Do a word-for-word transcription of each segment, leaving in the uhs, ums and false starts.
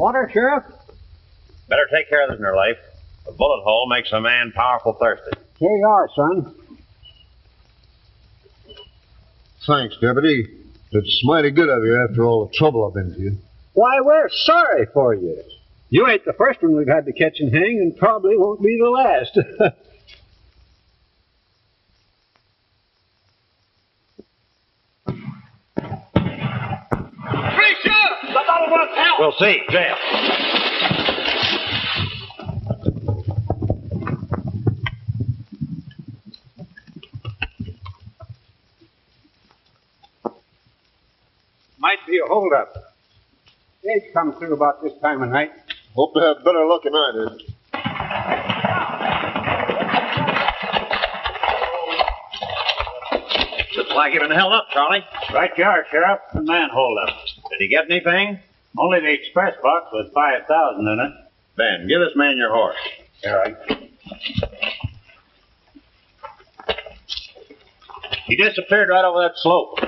Water, Sheriff? Better take care of this in her life. A bullet hole makes a man powerful thirsty. Here you are, son. Thanks, Deputy. It's mighty good of you after all the trouble I've been to you. Why, we're sorry for you. You ain't the first one we've had to catch and hang, and probably won't be the last. We'll see, Jeff. Might be a holdup. They'd come through about this time of night. Hope to have better luck than I did. Looks like you've been held up, Charlie. Right you are, Sheriff. A man holdup. Did he get anything? Only the express box with five thousand in it. Ben, give this man your horse. All right. He disappeared right over that slope.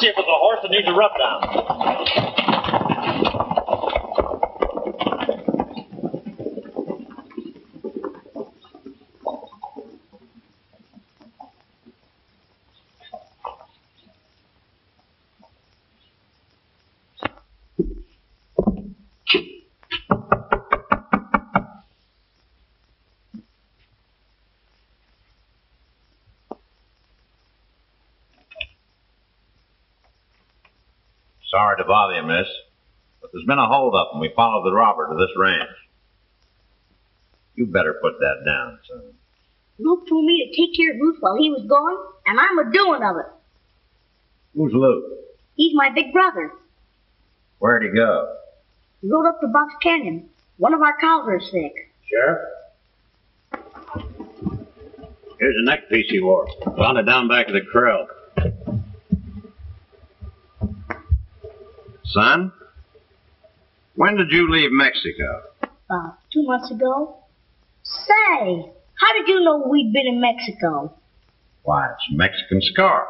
See if it's a horse that needs a rub down. Sorry to bother you, miss, but there's been a holdup and we followed the robber to this ranch. You better put that down, son. Luke told me to take care of Ruth while he was gone, and I'm a doing of it. Who's Luke? He's my big brother. Where'd he go? He rode up to Box Canyon. One of our cows are sick. Sheriff? Here's the neck piece he wore. Found it down back of the corral. Son, when did you leave Mexico? Uh, two months ago. Say, how did you know we'd been in Mexico? Why, it's a Mexican scarf.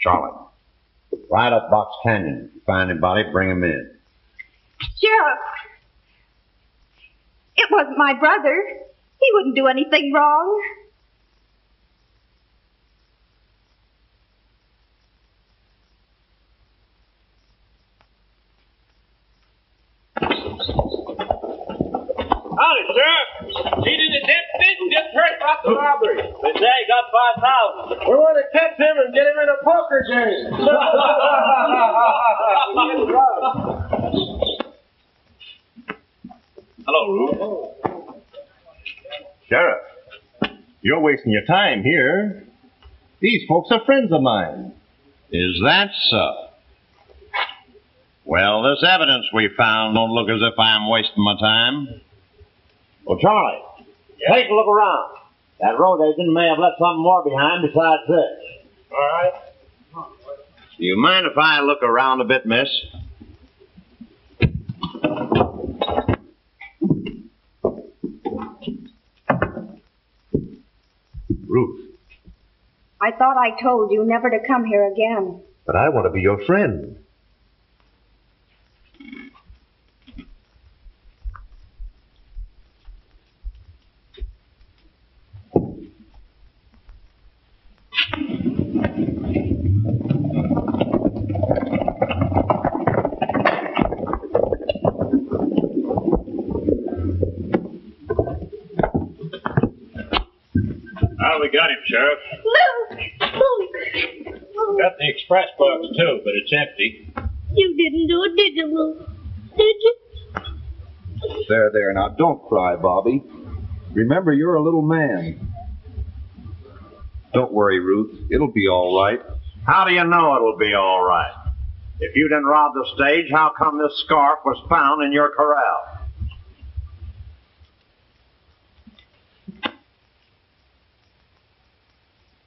Charlie, ride up Box Canyon. If you find anybody, bring him in. Sheriff, it wasn't my brother. He wouldn't do anything wrong. Howdy, Sheriff. He didn't dip bit and just heard about the robbery. They say he got five thousand. We want to catch him and get him in a poker game. Hello, Ruth. Oh. Sheriff, you're wasting your time here. These folks are friends of mine. Is that so? Well, this evidence we found don't look as if I'm wasting my time. Well, Charlie, yeah. Take a look around. That road agent may have left something more behind besides this. All right. Do you mind if I look around a bit, miss? Ruth. I thought I told you never to come here again. But I want to be your friend. We got him, Sheriff. Luke! Luke, express box too, but it's empty. You didn't do it, did you, Lou? Did you? There, there. Now, don't cry, Bobby. Remember, you're a little man. Don't worry, Ruth. It'll be all right. How do you know it'll be all right? If you didn't rob the stage, how come this scarf was found in your corral?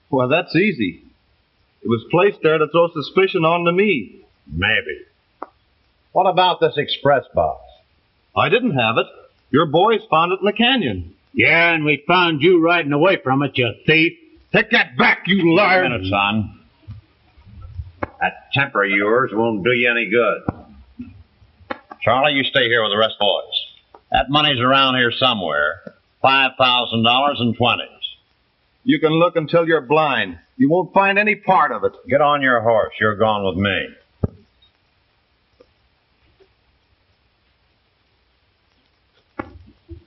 Well, that's easy. It was placed there to throw suspicion onto me. Maybe. What about this express box? I didn't have it. Your boys found it in the canyon. Yeah, and we found you riding away from it, you thief. Take that back, you liar! Wait a minute, son. That temper of yours won't do you any good. Charlie, you stay here with the rest of the boys. That money's around here somewhere. Five thousand dollars and twenties. You can look until you're blind. You won't find any part of it. Get on your horse. You're gone with me.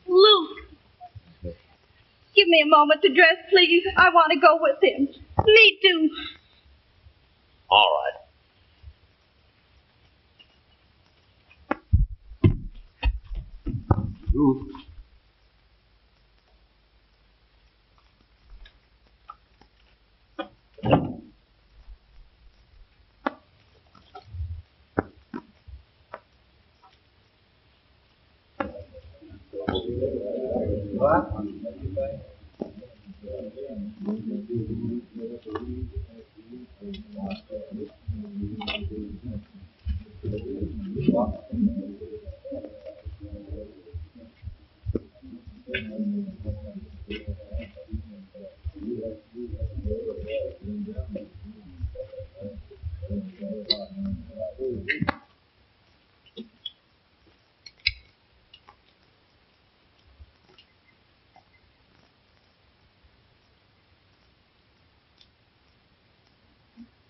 Luke, give me a moment to dress, please. I want to go with him. Me too. All right. Ooh. What?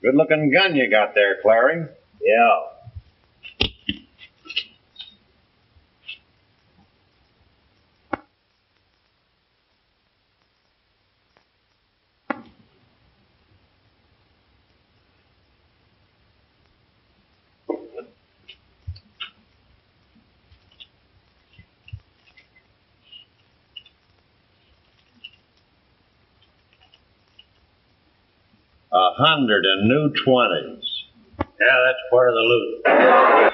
Good-looking gun you got there, Clary. Yeah. A hundred and new twenties. Yeah, that's part of the loot.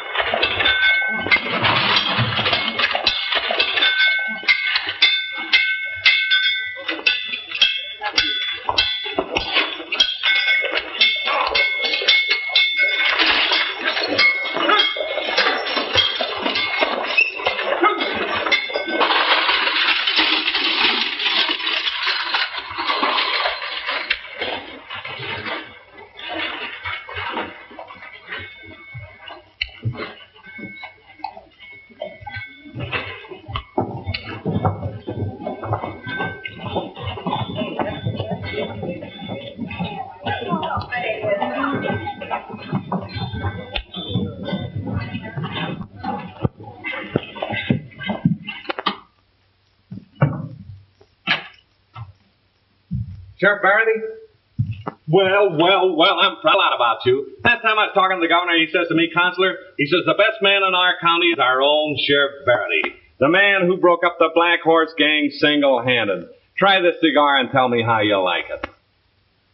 Sheriff Barrady? Well, well, well, I'm proud about you. Last time I was talking to the governor, he says to me, Counselor, he says, the best man in our county is our own Sheriff Barrady, the man who broke up the Black Horse Gang single-handed. Try this cigar and tell me how you like it.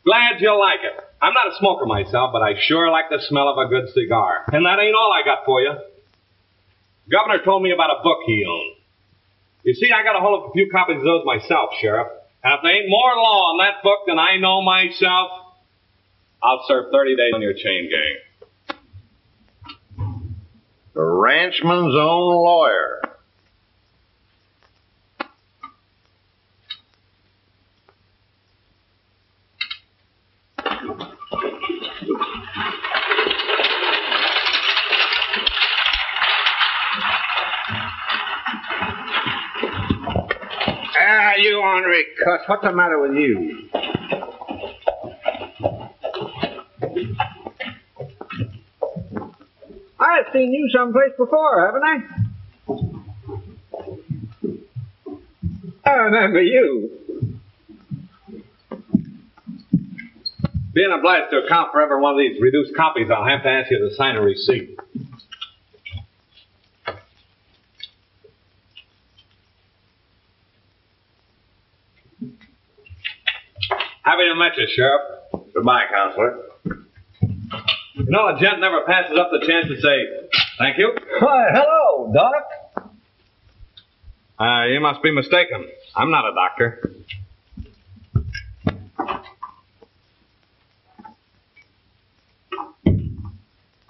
Glad you like it. I'm not a smoker myself, but I sure like the smell of a good cigar. And that ain't all I got for you. The governor told me about a book he owned. You see, I got a hold of a few copies of those myself, Sheriff. And if there ain't more law in that book than I know myself, I'll serve thirty days on your chain gang. The Ranchman's Own Lawyer. Ah, you ornery cuss. What's the matter with you? I've seen you someplace before, haven't I? I remember you. Being obliged to account for every one of these reduced copies, I'll have to ask you to sign a receipt. Happy to meet you, Sheriff. Goodbye, Counselor. You know, a gent never passes up the chance to say, thank you. Why, hello, Doc. Uh, you must be mistaken. I'm not a doctor.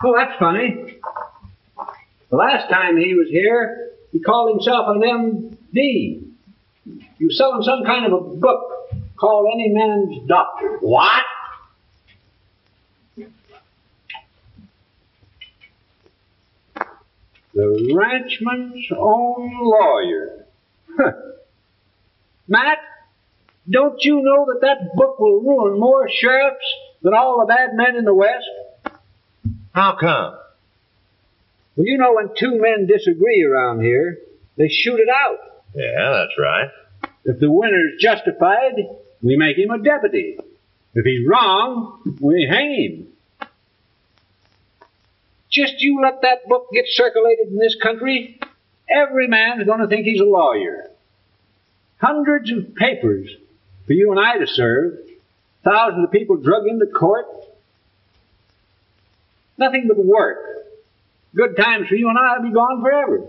Oh, that's funny. The last time he was here, he called himself an M D. He was selling some kind of a book called Any Man's Doctor. What? The Ranchman's Own Lawyer. Huh. Matt, don't you know that that book will ruin more sheriffs than all the bad men in the West? How come? Well, you know, when two men disagree around here, they shoot it out. Yeah, that's right. If the winner's justified, we make him a deputy. If he's wrong, we hang him. Just you let that book get circulated in this country, every man's going to think he's a lawyer. Hundreds of papers for you and I to serve. Thousands of people drug into court. Nothing but work. Good times for you and I will be gone forever.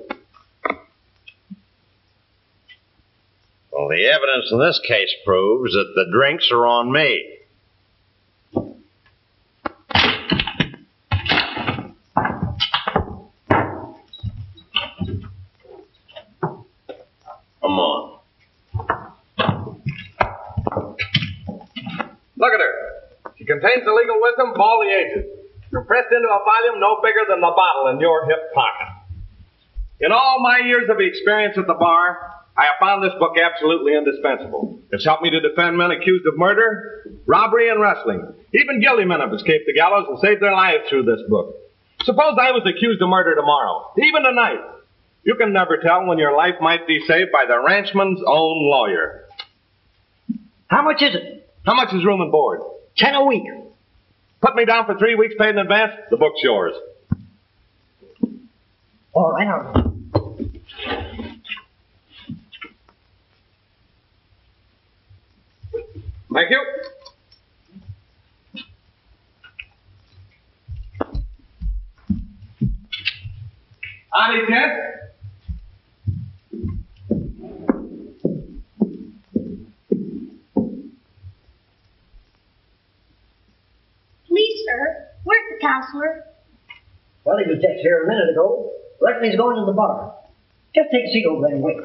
Well, the evidence in this case proves that the drinks are on me. Come on. Look at her. She contains the legal wisdom of all the ages. You're pressed into a volume no bigger than the bottle in your hip pocket. In all my years of experience at the bar, I have found this book absolutely indispensable. It's helped me to defend men accused of murder, robbery, and wrestling. Even guilty men have escaped the gallows and saved their lives through this book. Suppose I was accused of murder tomorrow, even tonight. You can never tell when your life might be saved by the Ranchman's Own Lawyer. How much is it? How much is room and board? Ten a week. Put me down for three weeks paid in advance. The book's yours. All right, all right. Thank you. Howdy, Ted. Please, sir. Where's the counselor? Well, he was just here a minute ago. Reckon he's going to the bar. Just take a seat over there and wait.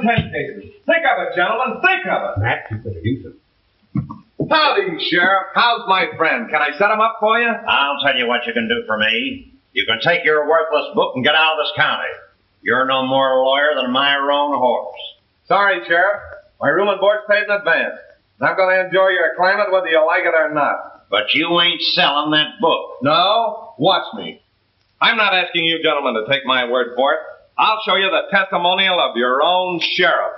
Think of it, gentlemen. Think of it. That's confusing. Howdy, Sheriff. How's my friend? Can I set him up for you? I'll tell you what you can do for me. You can take your worthless book and get out of this county. You're no more a lawyer than my own horse. Sorry, Sheriff. My room and board's paid in advance. And I'm going to enjoy your climate whether you like it or not. But you ain't selling that book. No? Watch me. I'm not asking you gentlemen to take my word for it. I'll show you the testimonial of your own sheriff.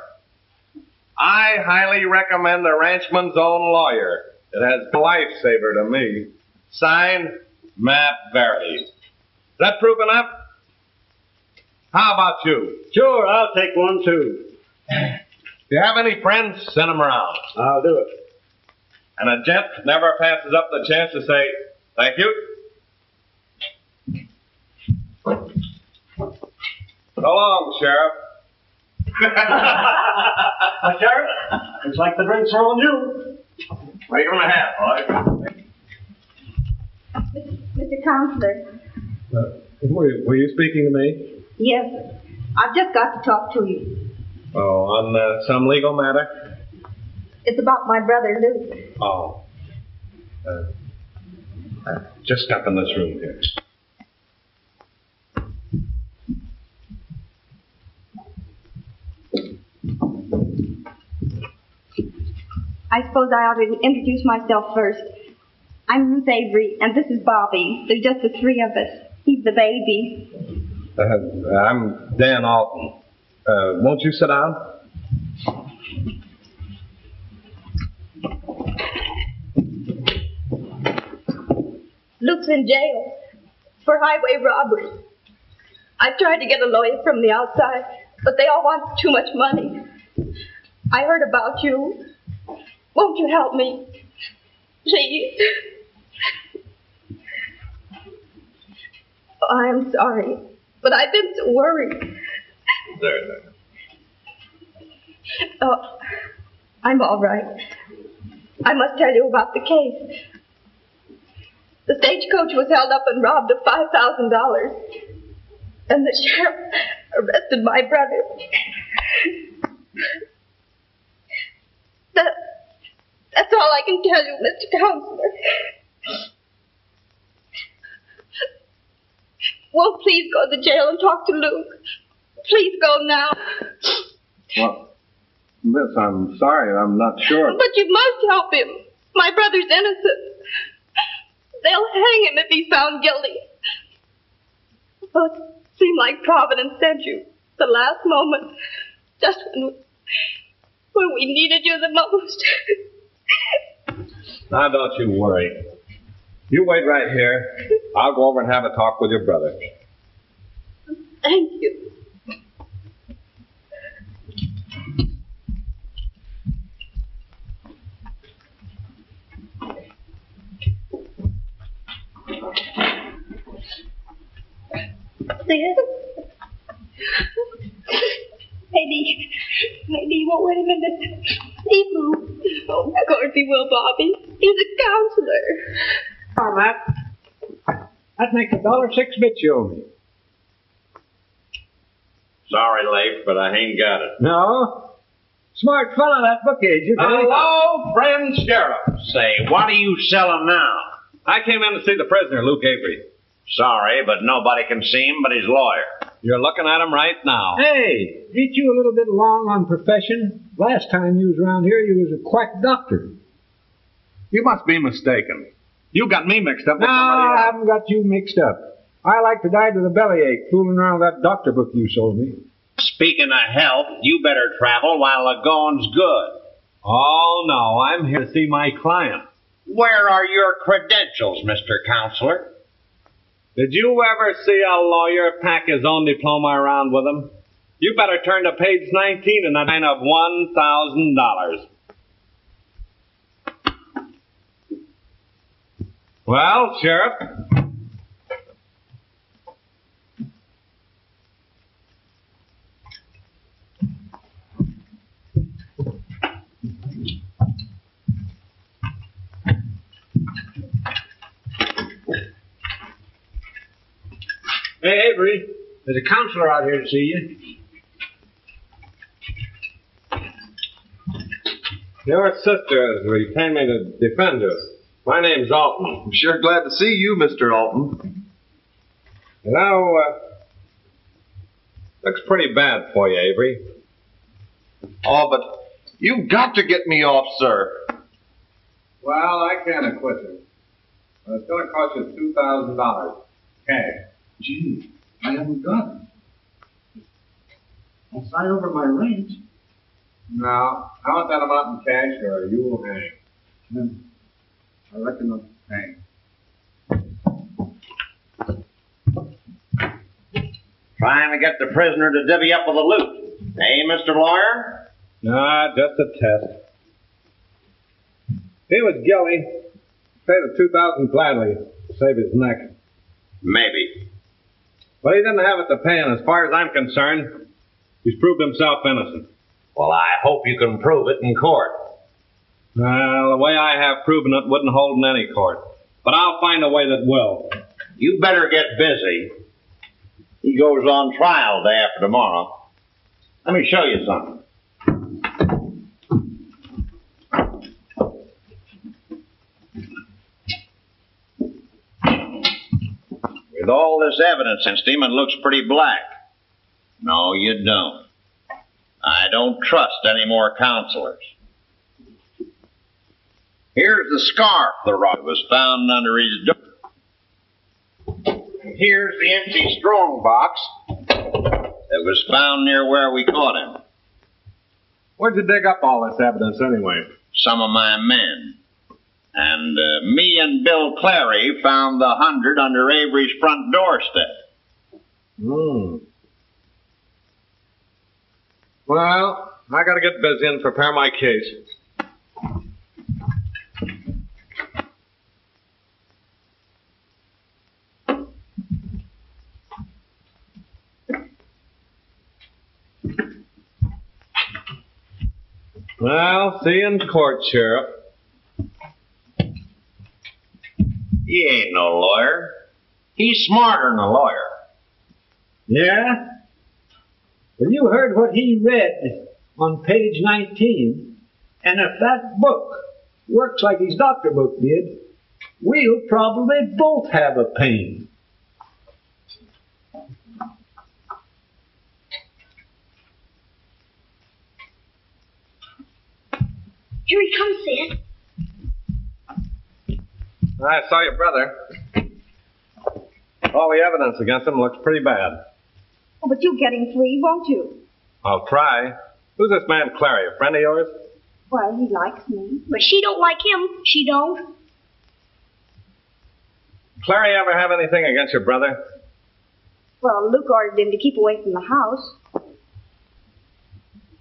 I highly recommend The Ranchman's Own Lawyer. It has lifesaver to me. Signed, Matt Verity. Is that proof enough? How about you? Sure, I'll take one too. If you have any friends, send them around. I'll do it. And a gent never passes up the chance to say, thank you. So long, Sheriff. uh, Sheriff, looks like the drinks are on you. Wait and a half, all right? Mister Counselor. Uh, were, you, were you speaking to me? Yes, sir. I've just got to talk to you. Oh, on uh, some legal matter? It's about my brother, Luke. Oh. Uh, just step in this room here. I suppose I ought to introduce myself first. I'm Ruth Avery, and this is Bobby. There's just the three of us. He's the baby. Uh, I'm Dan Alton. Uh, won't you sit down? Luke's in jail for highway robbery. I've tried to get a lawyer from the outside, but they all want too much money. I heard about you. Won't you help me? Please. Oh, I'm sorry, but I've been so worried. There, there. Oh, I'm all right. I must tell you about the case. The stagecoach was held up and robbed of five thousand dollars. And the sheriff arrested my brother. That, that's all I can tell you, Mister Counselor. Won't please go to jail and talk to Luke. Please go now. Well, miss, I'm sorry. I'm not sure. But you must help him. My brother's innocent. They'll hang him if he's found guilty. Well, it seemed like Providence sent you the last moment, just when, when we needed you the most. Now, don't you worry. You wait right here. I'll go over and have a talk with your brother. Thank you. Maybe, maybe you won't let him in this evil. Oh, of course he will, Bobby. He's a counselor. Oh, Matt. That makes a dollar six bits you owe me. Sorry, Leif, but I ain't got it. No? Smart fella, that book agent. Hello, friend sheriff. Say, what are you selling now? I came in to see the prisoner, Luke Avery. Sorry, but nobody can see him but his lawyer. You're looking at him right now. Hey, ain't you a little bit long on profession? Last time you was around here, you was a quack doctor. You must be mistaken. You got me mixed up with no, somebody else. I haven't got you mixed up. I like to die with a bellyache fooling around with that doctor book you sold me. Speaking of help, you better travel while the going's good. Oh, no, I'm here to see my client. Where are your credentials, Mister Counselor? Did you ever see a lawyer pack his own diploma around with him? You better turn to page nineteen and that line of one thousand dollars. Well, Sheriff. Hey, Avery, there's a counselor out here to see you. Your sister has retained me to defend her. My name's Alton. I'm sure glad to see you, Mister Alton. You know, uh, looks pretty bad for you, Avery. Oh, but you've got to get me off, sir. Well, I can't acquit you. But it's going to cost you two thousand dollars. Okay. Gee, I haven't got it. I'll sign over my rent. Now, how about that amount in cash, or you will hang? Mm. I reckon I'll hang. Trying to get the prisoner to divvy up with the loot. Hey, Mister Lawyer? Nah, just a test. He was guilty. Pay the two thousand gladly to save his neck. Maybe. But he didn't have it to pay, and as far as I'm concerned, he's proved himself innocent. Well, I hope you can prove it in court. Well, the way I have proven it wouldn't hold in any court. But I'll find a way that will. You better get busy. He goes on trial day after tomorrow. Let me show you something. With all this evidence against him, it looks pretty black. No, you don't. I don't trust any more counselors. Here's the scarf the robber was found under his door. Here's the empty strong box that was found near where we caught him. Where'd you dig up all this evidence anyway? Some of my men. And uh, me and Bill Clary found the hundred under Avery's front doorstep. Hmm. Well, I gotta get busy and prepare my case. Well, see you in court, Sheriff. He ain't no lawyer. He's smarter'n a lawyer. Yeah? Well, you heard what he read on page nineteen, and if that book works like his doctor book did, we'll probably both have a pain. Here he comes, Sid. I saw your brother. All the evidence against him looks pretty bad. Oh, but you'll get him free, won't you? I'll try. Who's this man Clary, a friend of yours? Well, he likes me, but she don't like him. She don't. Clary ever have anything against your brother? Well, Luke ordered him to keep away from the house.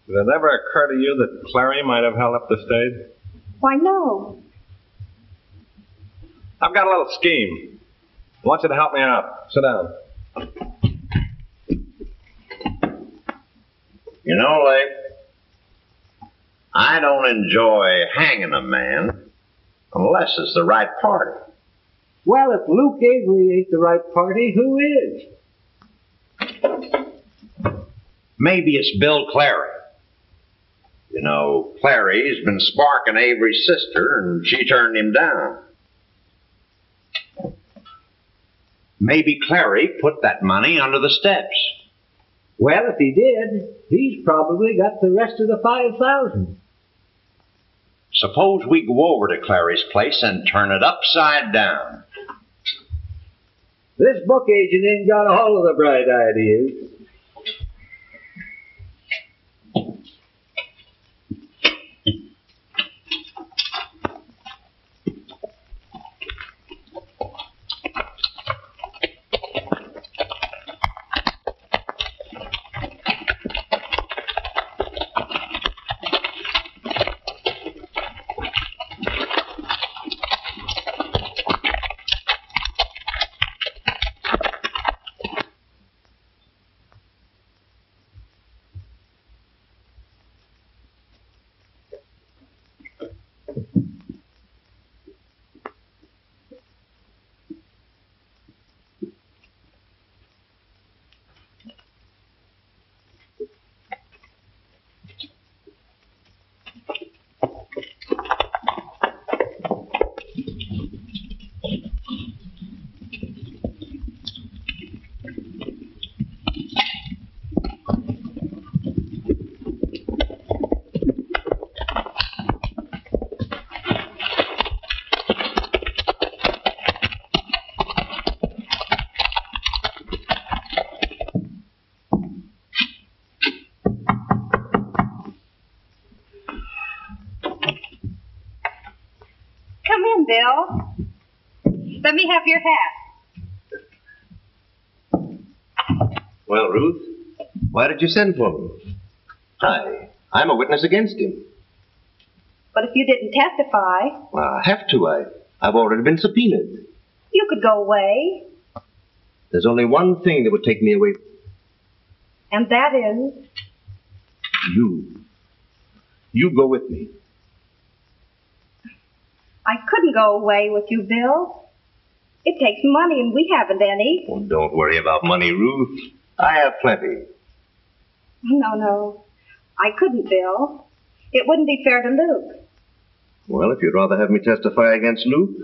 Did it ever occur to you that Clary might have held up the stage? Why, no. I've got a little scheme. I want you to help me out. Sit down. You know, Lake, I don't enjoy hanging a man unless it's the right party. Well, if Luke Avery ain't the right party, who is? Maybe it's Bill Clary. You know, Clary's been sparking Avery's sister, and she turned him down. Maybe Clary put that money under the steps. Well, if he did, he's probably got the rest of the five thousand. Suppose we go over to Clary's place and turn it upside down. This book agent ain't got all of the bright ideas. Bill, let me have your hat. Well, Ruth, why did you send for me? I, I'm a witness against him. But if you didn't testify... Well, I have to. I, I've already been subpoenaed. You could go away. There's only one thing that would take me away. And that is? You. You go with me. I couldn't go away with you, Bill. It takes money, and we haven't any. Oh, don't worry about money, Ruth. I have plenty. No, no. I couldn't, Bill. It wouldn't be fair to Luke. Well, if you'd rather have me testify against Luke,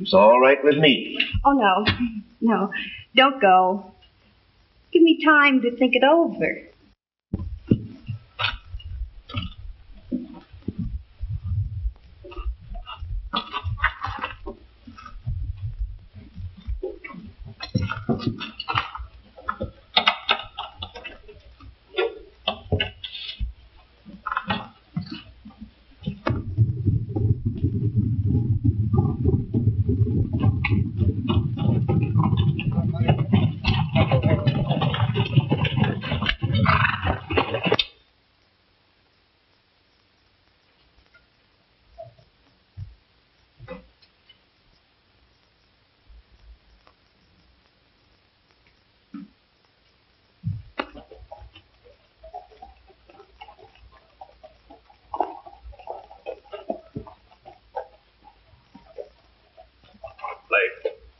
it's all right with me. Oh, no. No. Don't go. Give me time to think it over.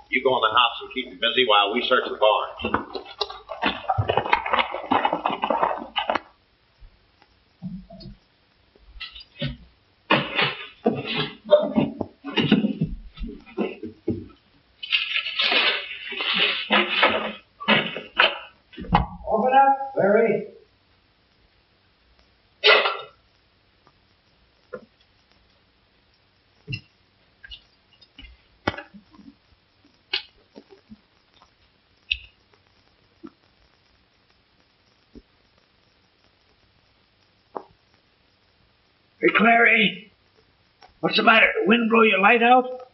You go in the house and keep me busy while we search the barn. Clary, what's the matter? The wind blow your light out?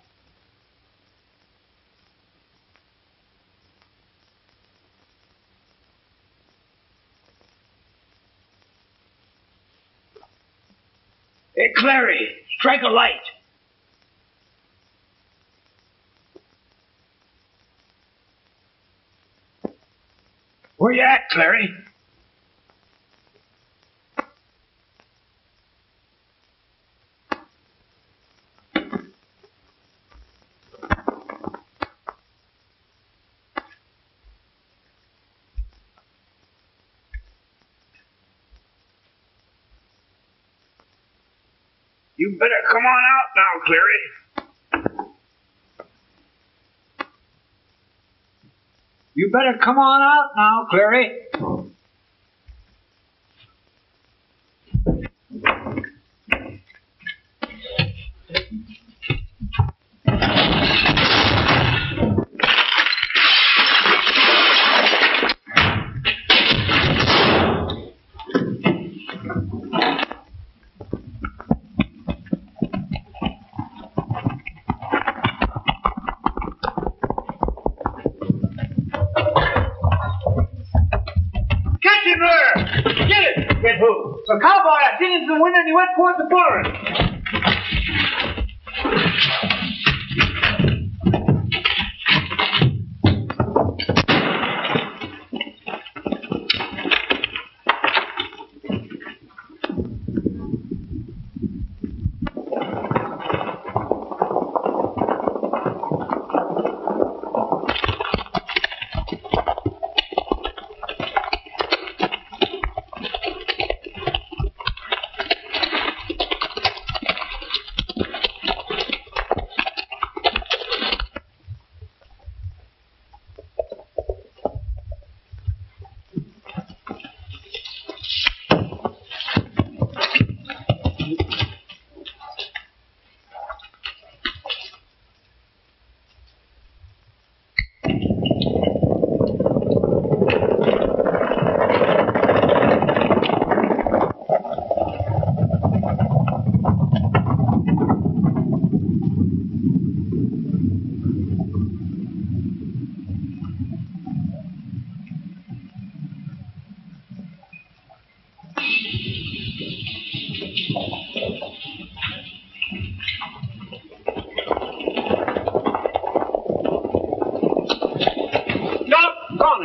Hey, Clary, strike a light. Where you at, Clary? You better come on out now, Clary. You better come on out now, Clary. A cowboy I did into the window and he went toward the barn.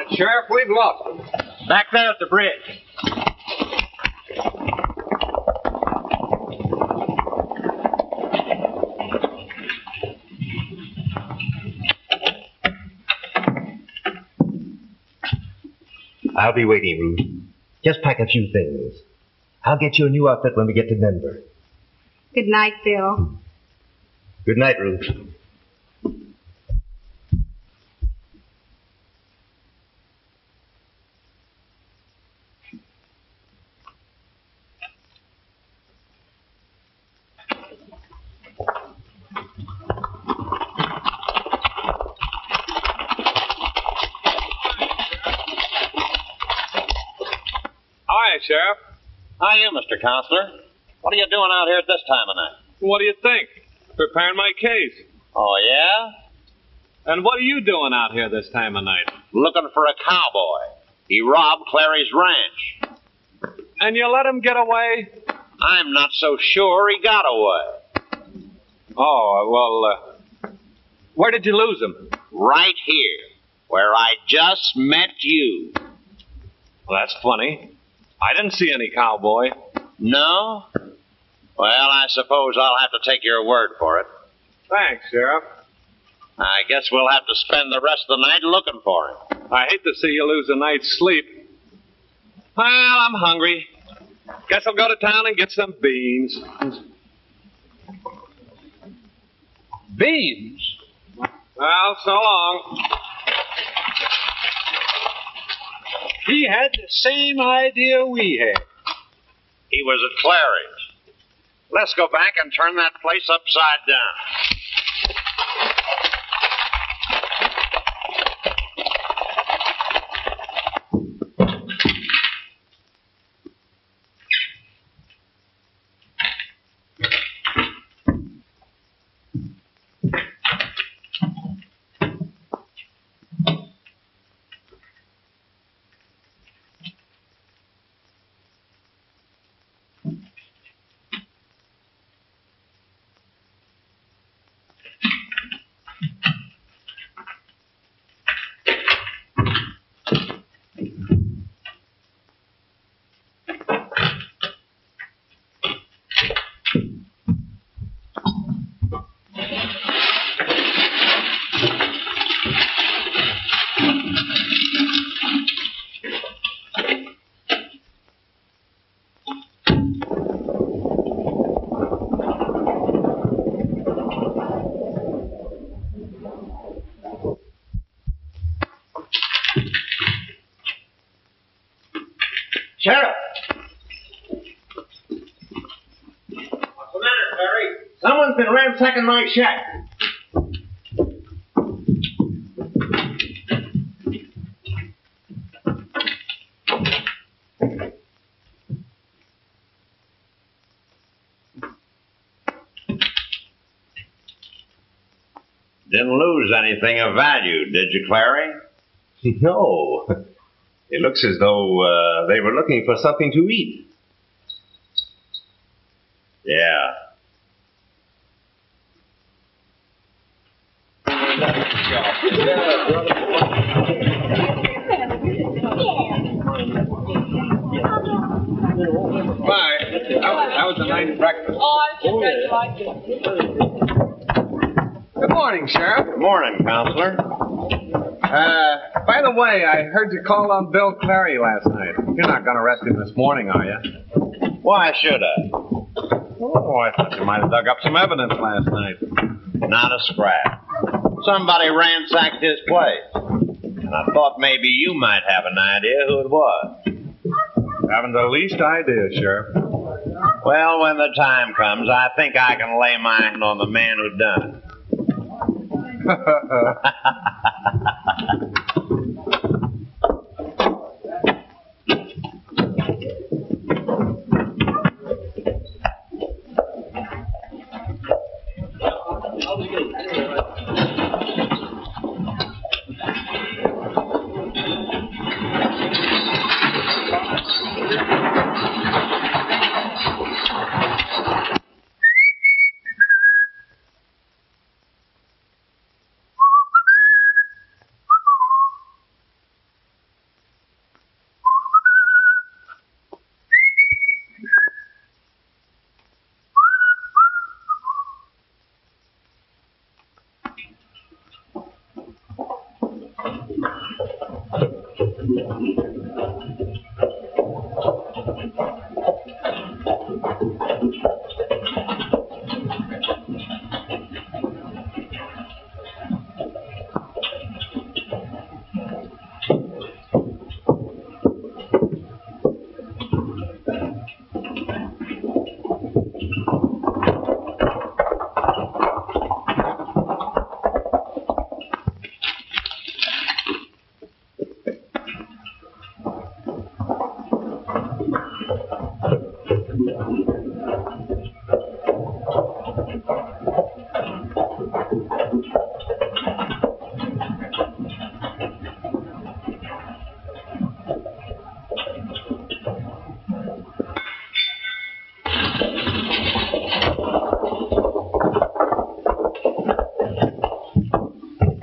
Sheriff, we've lost him. Back there at the bridge. I'll be waiting, Ruth. Just pack a few things. I'll get you a new outfit when we get to Denver. Good night, Bill. Good night, Ruth. Sheriff. Hiya, Mister Constler. What are you doing out here at this time of night? What do you think? Preparing my case. Oh, yeah? And what are you doing out here this time of night? Looking for a cowboy. He robbed Clary's ranch. And you let him get away? I'm not so sure he got away. Oh, well, uh, where did you lose him? Right here, where I just met you. Well, that's funny. I didn't see any cowboy. No? Well, I suppose I'll have to take your word for it. Thanks, Sheriff. I guess we'll have to spend the rest of the night looking for him. I hate to see you lose a night's sleep. Well, I'm hungry. Guess I'll go to town and get some beans. Beans? Well, so long. He had the same idea we had. He was at Clary's. Let's go back and turn that place upside down. Been ransacking my shack. Didn't lose anything of value, did you, Clary? No. It looks as though uh, they were looking for something to eat. Yeah. Bye. That was a nice breakfast. Oh, I just bet you liked it. Good morning, Sheriff. Good morning, Counselor. Uh, by the way, I heard you call on Bill Clary last night. You're not going to arrest him this morning, are you? Why should I? Oh, I thought you might have dug up some evidence last night. Not a scrap. Somebody ransacked his place. And I thought maybe you might have an idea who it was. Haven't the least idea, Sheriff. Well, when the time comes, I think I can lay my hand on the man who done it.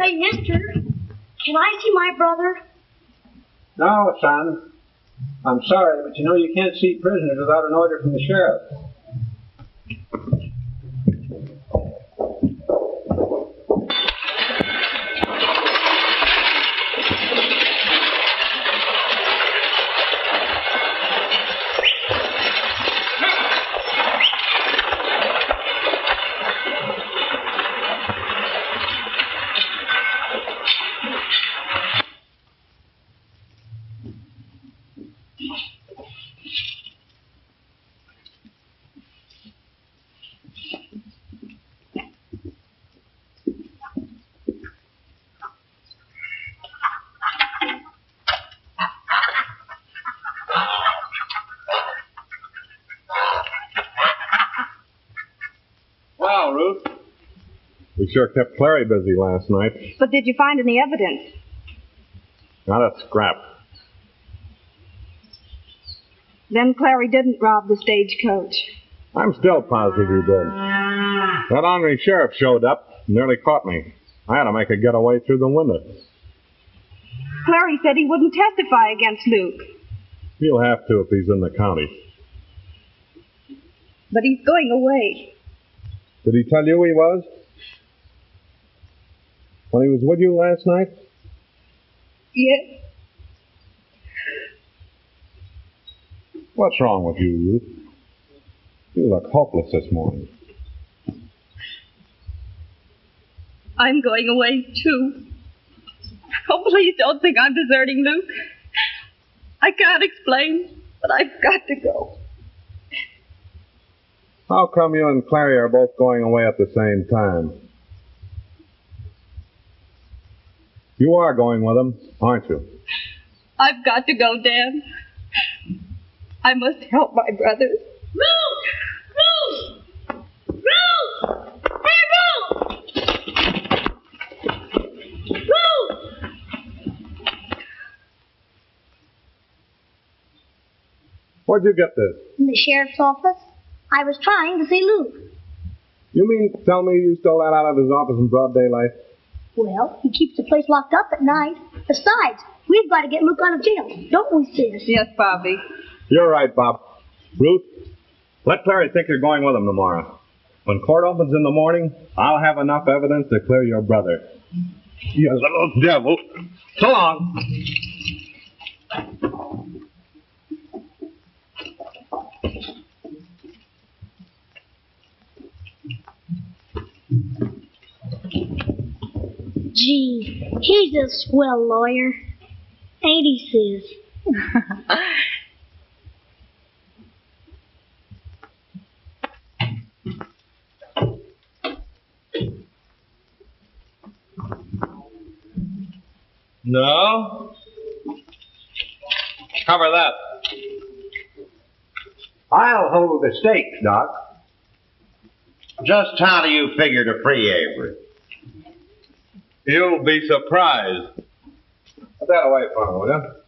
say, mister, can I see my brother? No, son. I'm sorry, but you know you can't see prisoners without an order from the sheriff. We sure kept Clary busy last night. But did you find any evidence? Not a scrap. Then Clary didn't rob the stagecoach. I'm still positive he did. That ornery sheriff showed up and nearly caught me. I had to make a getaway through the window. Clary said he wouldn't testify against Luke. He'll have to if he's in the county. But he's going away. Did he tell you he was? When he was with you last night? Yes. What's wrong with you, Ruth? You look hopeless this morning. I'm going away, too. Oh, please don't think I'm deserting Luke. I can't explain, but I've got to go. How come you and Clary are both going away at the same time? You are going with him, aren't you? I've got to go, Dan. I must help my brother. Ruth! Ruth! Ruth! Hey, Ruth! Ruth! Where'd you get this? In the sheriff's office. I was trying to see Luke. You mean tell me you stole that out of his office in broad daylight? Well, he keeps the place locked up at night. Besides, we've got to get Luke out of jail, don't we, sis? Yes, Bobby. You're right, Bob. Ruth, let Clary think you're going with him tomorrow. When court opens in the morning, I'll have enough evidence to clear your brother. You little devil. So long. Gee, he's a swell lawyer. eighty says. No? Cover that. I'll hold the stakes, Doc. Just how do you figure to free Avery? You'll be surprised. Put that away from him, will you?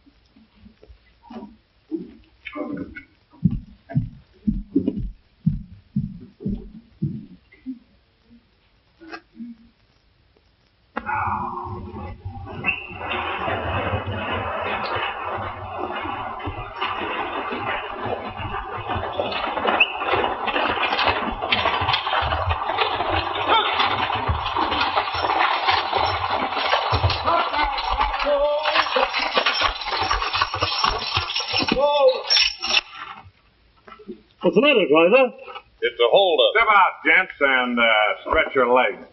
What's the matter, driver? It's a hold-up. Step out, gents, and uh, stretch your legs.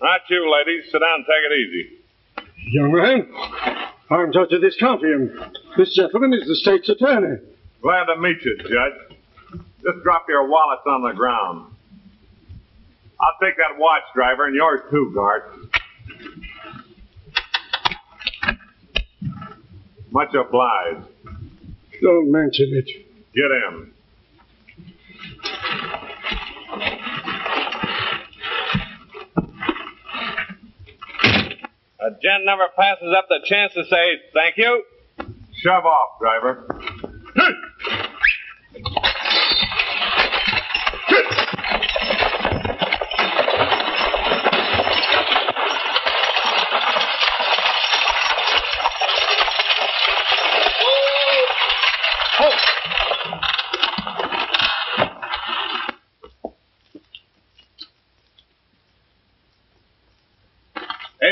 Not you, ladies. Sit down and take it easy. Young man, I'm judge of this county, and this gentleman is the state's attorney. Glad to meet you, Judge. Just drop your wallets on the ground. I'll take that watch, driver, and yours too, guard. Much obliged. Don't mention it. Get in. A gent never passes up the chance to say thank you. Shove off, driver.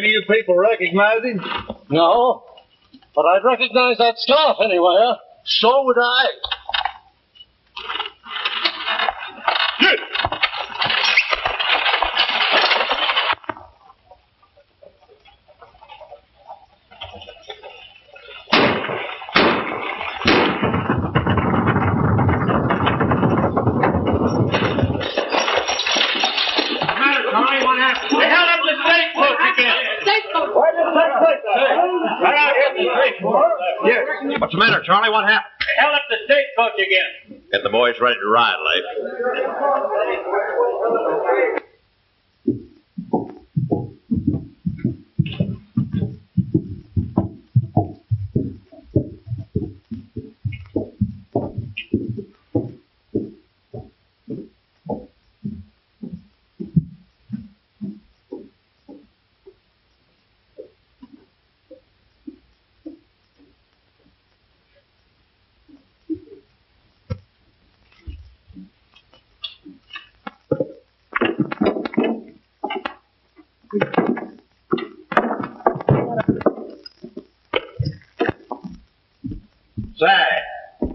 Any of you people recognize him? No, but I'd recognize that scarf anywhere. So would I. Good. What's the matter, Charlie? What happened? They held up the stagecoach again. Get the boys ready to ride, Life.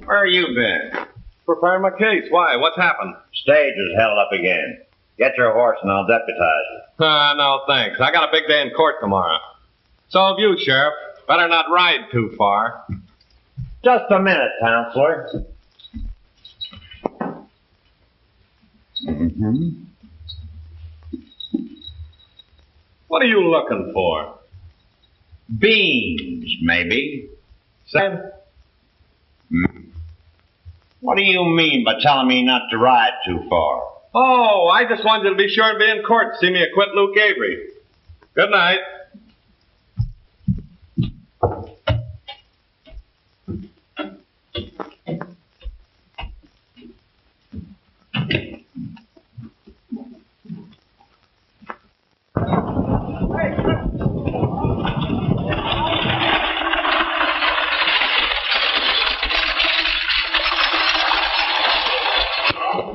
Where you been? Preparing my case. Why? What's happened? Stage is held up again. Get your horse and I'll deputize it. Ah, uh, no thanks. I got a big day in court tomorrow. So have you, Sheriff. Better not ride too far. Just a minute, counselor. Mm-hmm. What are you looking for? Beans, maybe. Sam? What do you mean by telling me not to ride too far? Oh, I just wanted to be sure and be in court to see me acquit Luke Avery. Good night.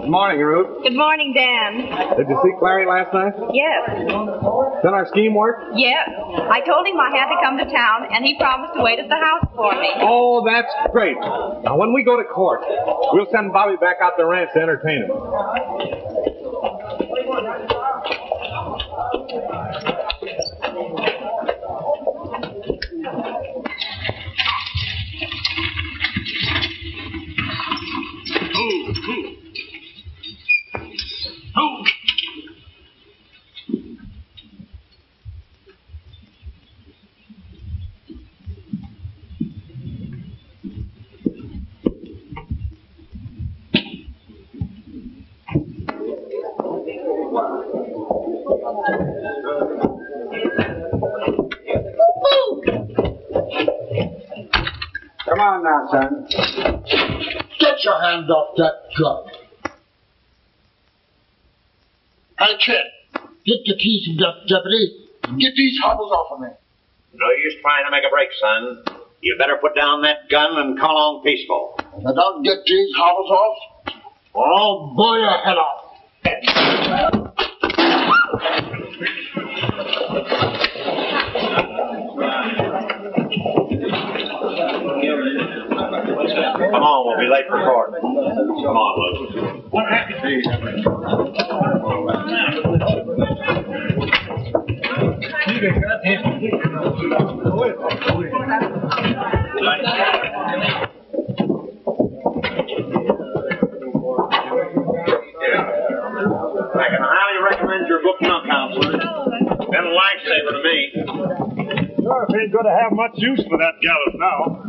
Good morning, Ruth. Good morning, Dan. Did you see Clary last night? Yes. Did our scheme work? Yes. I told him I had to come to town, and he promised to wait at the house for me. Oh, that's great. Now, when we go to court, we'll send Bobby back out the ranch to entertain him. Come on now, son. Get your hand off that truck. Hey, kid, get the keys from that deputy and get these hobbles off of me. No use trying to make a break, son. You better put down that gun and call on peaceful. If I don't get these hobbles off, I'll blow your head off. Come on, we'll be late for court. Come on, Luke. What happened to you? I can highly recommend your book now, counselor. Been a lifesaver to me. Sure, it ain't going to have much use for that gallop now.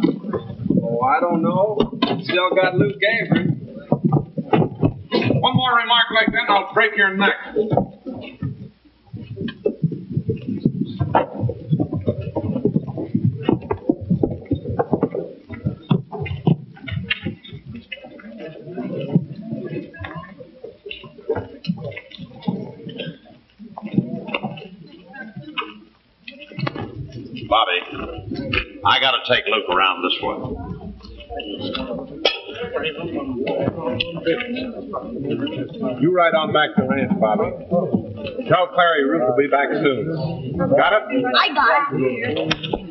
Oh, I don't know. Still got Luke Avery. One more remark like that and I'll break your neck. Bobby, I gotta take Luke around this one. You ride on back to the ranch, Bobby. Tell Clary Ruth will be back soon. Got it? I got it.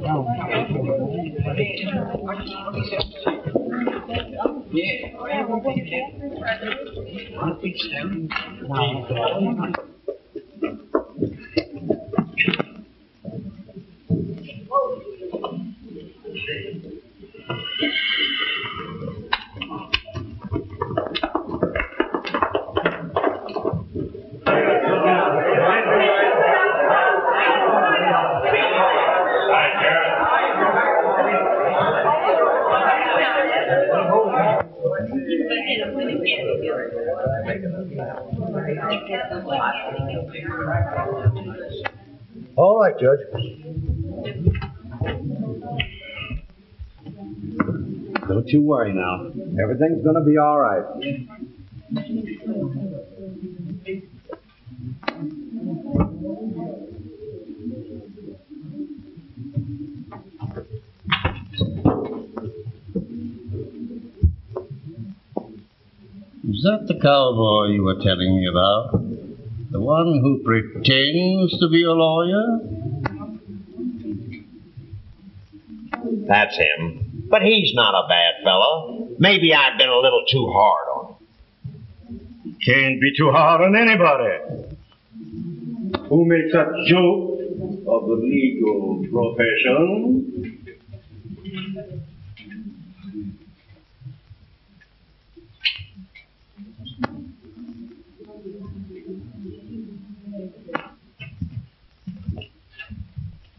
All right, Judge. Don't you worry now. Everything's going to be all right. Is that the cowboy you were telling me about? The one who pretends to be a lawyer? That's him. But he's not a bad fellow. Maybe I've been a little too hard on him. Can't be too hard on anybody. Who makes a joke of the legal profession?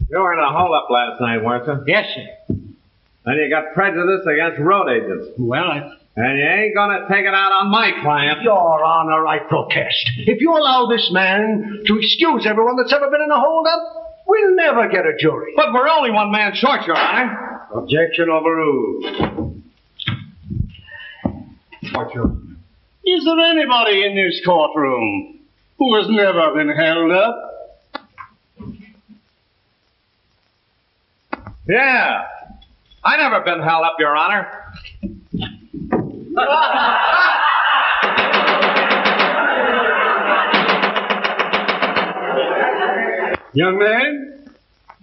You were in a holdup last night, weren't you? Yes, sir. And you got prejudice against road agents. Well, I... And you ain't gonna take it out on my client. Your Honor, I protest. If you allow this man to excuse everyone that's ever been in a holdup, we'll never get a jury. But we're only one man short, Your Honor. Objection overruled. What, Your Honor? Is there anybody in this courtroom who has never been held up? Yeah. I never been held up, Your Honor. Young man,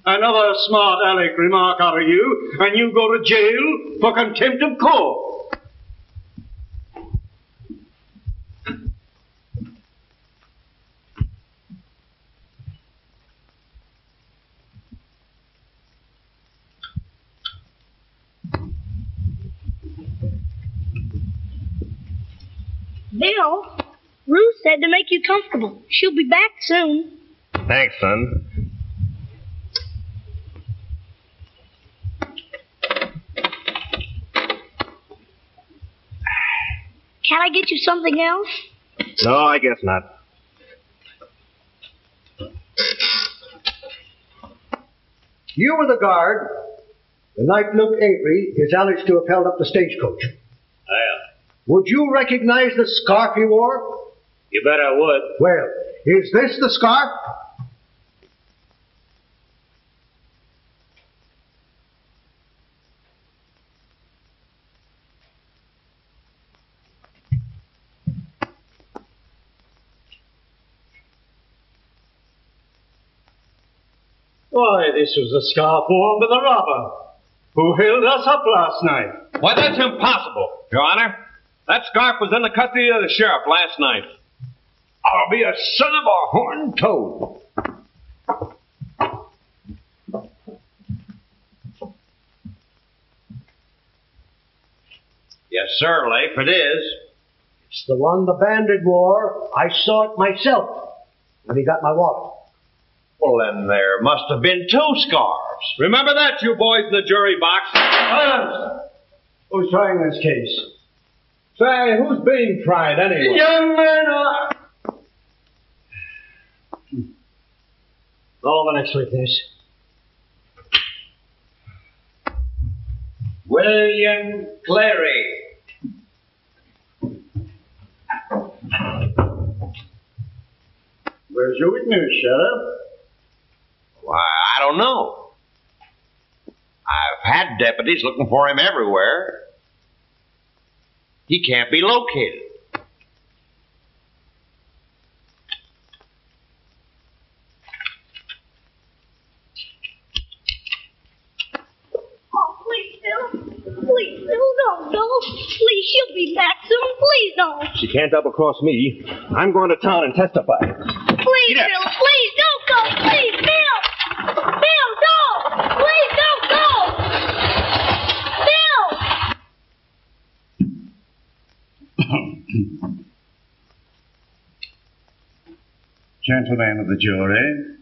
another smart aleck remark out of you, and you go to jail for contempt of court. Bill, Ruth said to make you comfortable. She'll be back soon. Thanks, son. Can I get you something else? No, I guess not. You were the guard. The night Luke Avery is alleged to have held up the stagecoach. I am. Would you recognize the scarf he wore? You bet I would. Well, is this the scarf? Why, this was the scarf worn by the robber who held us up last night. Why, that's impossible, Your Honor. That scarf was in the custody of the sheriff last night. I'll be a son of a horned toad. Yes, sir, Leif, it is. It's the one the bandit wore. I saw it myself when he got my wallet. Well, then there must have been two scarves. Remember that, you boys in the jury box. Uh, who's trying this case? Say, who's being tried anyway? Young men are... All the next witness. William Clary. Where's your witness, Sheriff? Why, I don't know. I've had deputies looking for him everywhere. He can't be located. She can't double cross me. I'm going to town and testify. Please, Bill, please don't go. Please, Bill. Bill, don't. Please don't go. Bill. Gentlemen of the jury,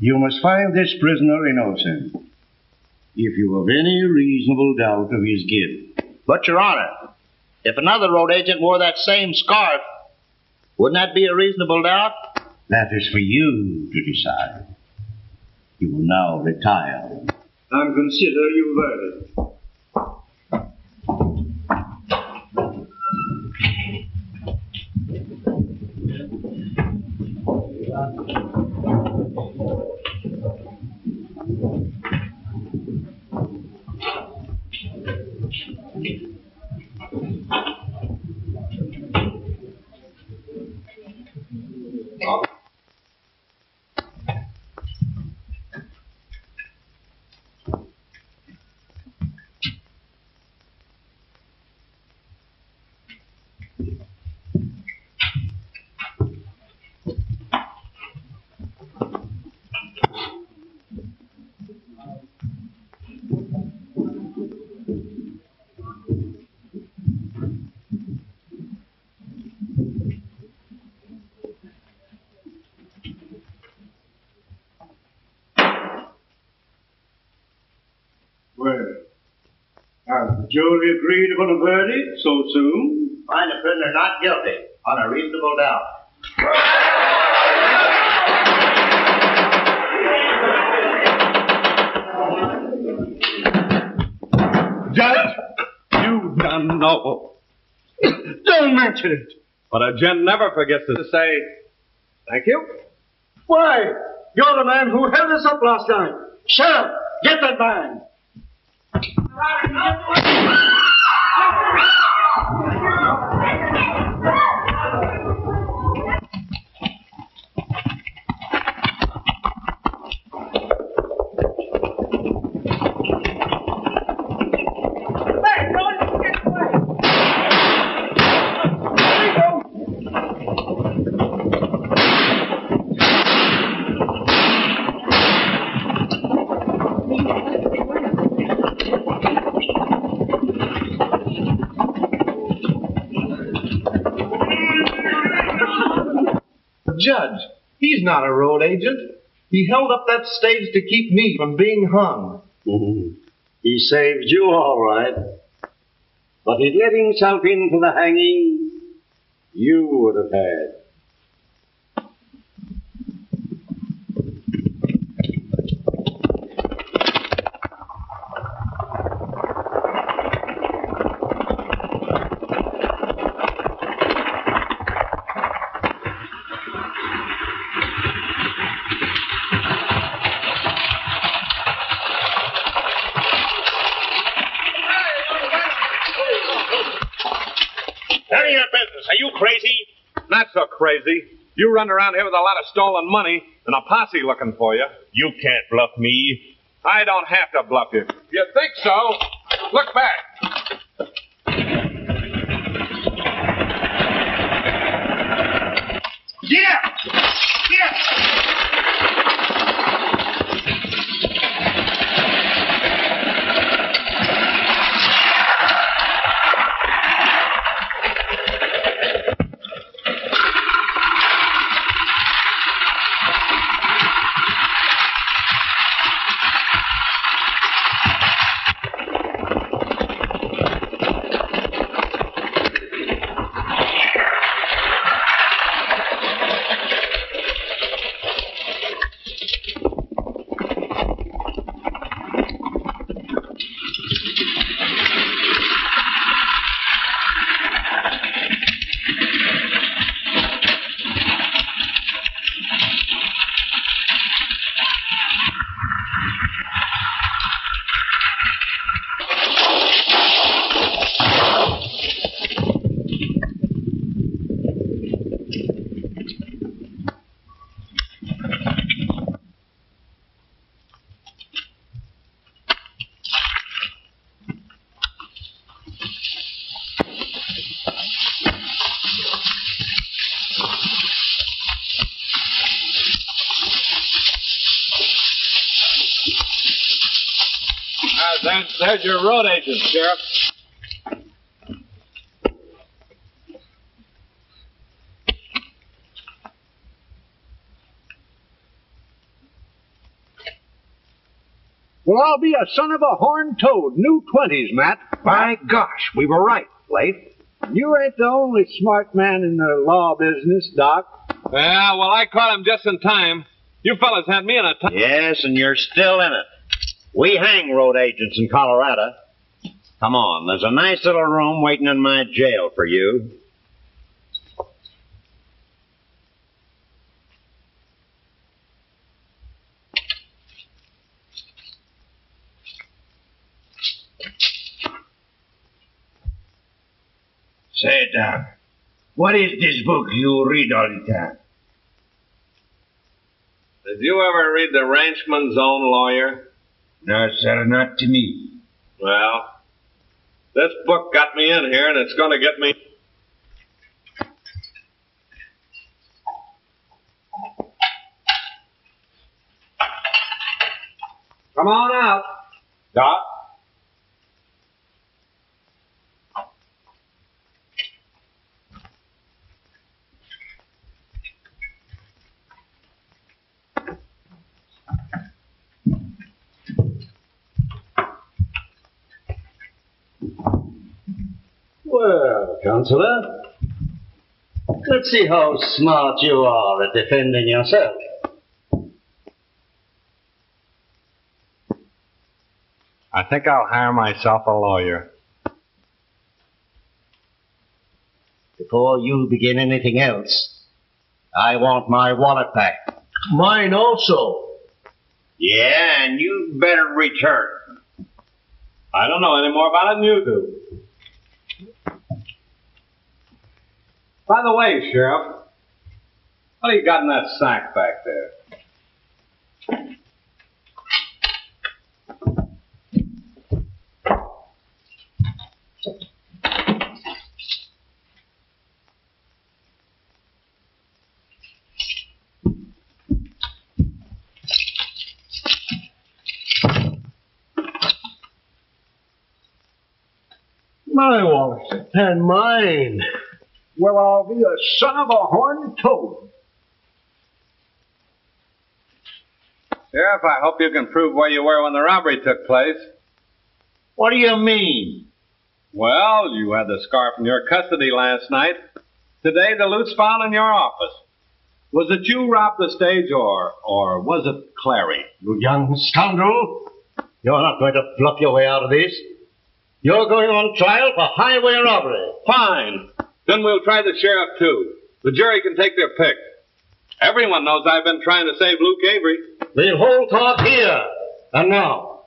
you must find this prisoner innocent if you have any reasonable doubt of his guilt. But, Your Honor, if another road agent wore that same scarf, wouldn't that be a reasonable doubt? That is for you to decide. You will now retire. And consider your verdict. Jury agreed upon a verdict so soon? Find a prisoner not guilty on a reasonable doubt. Judge, you've done noble. Don't mention it. But a gent never forgets to say, thank you. Why, you're the man who held us up last night. Sheriff, get that man. Judge, he's not a road agent. He held up that stage to keep me from being hung. Mm-hmm. He saved you all right. But he'd let himself in for the hanging you would have had. Crazy. You run around here with a lot of stolen money and a posse looking for you. You can't bluff me. I don't have to bluff you. You think so? Look back. Yeah! There's your road agent, Sheriff. Well, I'll be a son of a horned toad. New twenties, Matt. By gosh, we were right, Blake. You ain't the only smart man in the law business, Doc. Yeah, well, I caught him just in time. You fellas had me in a time. Yes, and you're still in it. We hang road agents in Colorado. Come on, there's a nice little room waiting in my jail for you. Say, Doc, what is this book you read all the time? Did you ever read The Ranchman's Own Lawyer? No, sir, not to me. Well, this book got me in here, and it's going to get me... Come on out. Doc? Well, Counselor, let's see how smart you are at defending yourself. I think I'll hire myself a lawyer. Before you begin anything else, I want my wallet back. Mine also. Yeah, and you better return. I don't know any more about it than you do. By the way, Sheriff, what do you got in that sack back there? My wallet and mine. Well, I'll be a son of a horned toad. Sheriff, I hope you can prove where you were when the robbery took place. What do you mean? Well, you had the scarf in your custody last night. Today, the loot's found in your office. Was it you robbed the stage, or or was it Clary? You young scoundrel! You're not going to bluff your way out of this. You're going on trial for highway robbery. Fine. Then we'll try the sheriff, too. The jury can take their pick. Everyone knows I've been trying to save Luke Avery. We'll hold talk here. And now,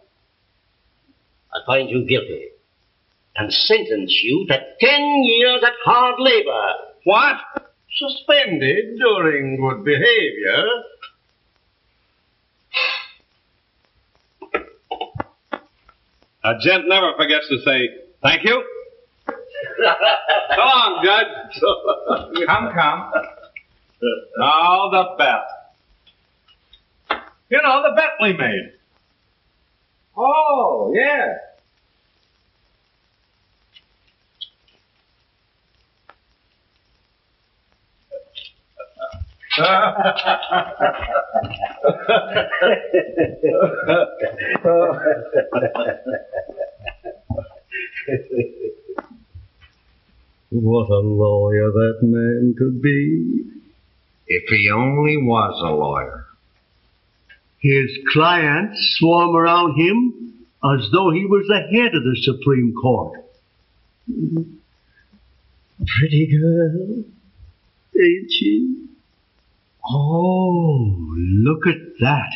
I find you guilty and sentence you to ten years at hard labor. What? Suspended during good behavior. A gent never forgets to say, thank you. So long, Judge. Come, come. Now the bet. You know, the bet we made. Oh, yeah. What a lawyer that man could be. If he only was a lawyer. His clients swarm around him as though he was the head of the Supreme Court. Pretty girl, ain't she? Oh, look at that.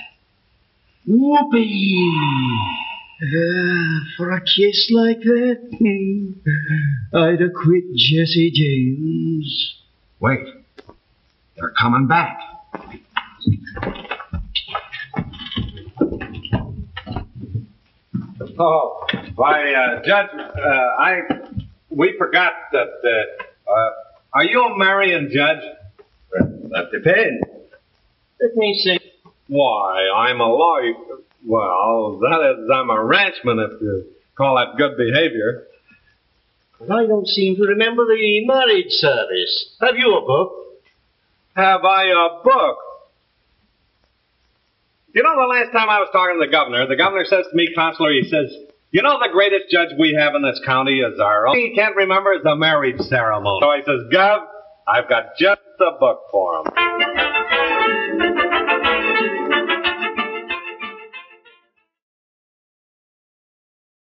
Whoopee! Uh, for a kiss like that, I'd have quit Jesse James. Wait, they're coming back. Oh, why, uh, Judge, uh, I, we forgot that, uh, uh, are you a marrying judge? That depends. Let me see. Why, I'm a lawyer. Well, that is, I'm a ranchman, if you call that good behavior. I don't seem to remember the marriage service. Have you a book? Have I a book? You know, the last time I was talking to the governor, the governor says to me, Counselor, he says, you know the greatest judge we have in this county is our own. He can't remember the marriage ceremony. So I says, Gov, I've got just the book for him.